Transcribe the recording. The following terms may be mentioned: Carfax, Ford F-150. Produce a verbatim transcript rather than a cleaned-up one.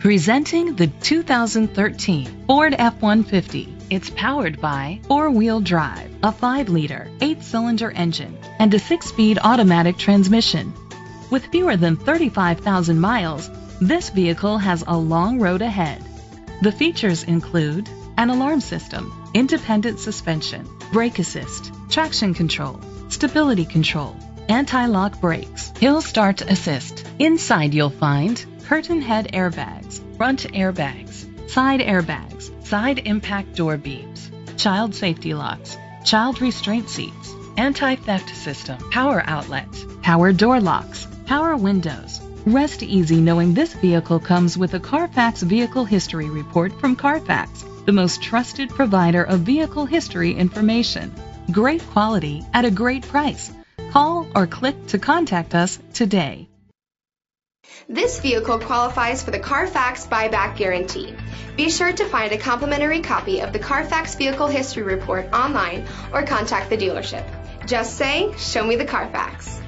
Presenting the two thousand thirteen Ford F one fifty. It's powered by four-wheel drive, a five liter, eight cylinder engine, and a six speed automatic transmission. With fewer than thirty-five thousand miles, this vehicle has a long road ahead. The features include an alarm system, independent suspension, brake assist, traction control, stability control, anti-lock brakes, hill start assist. Inside you'll find curtain head airbags, front airbags, side airbags, side impact door beams, child safety locks, child restraint seats, anti-theft system, power outlets, power door locks, power windows. Rest easy knowing this vehicle comes with a Carfax Vehicle History Report from Carfax, the most trusted provider of vehicle history information. Great quality at a great price. Call or click to contact us today. This vehicle qualifies for the Carfax buyback guarantee. Be sure to find a complimentary copy of the Carfax Vehicle History Report online or contact the dealership. Just say, "Show me the Carfax."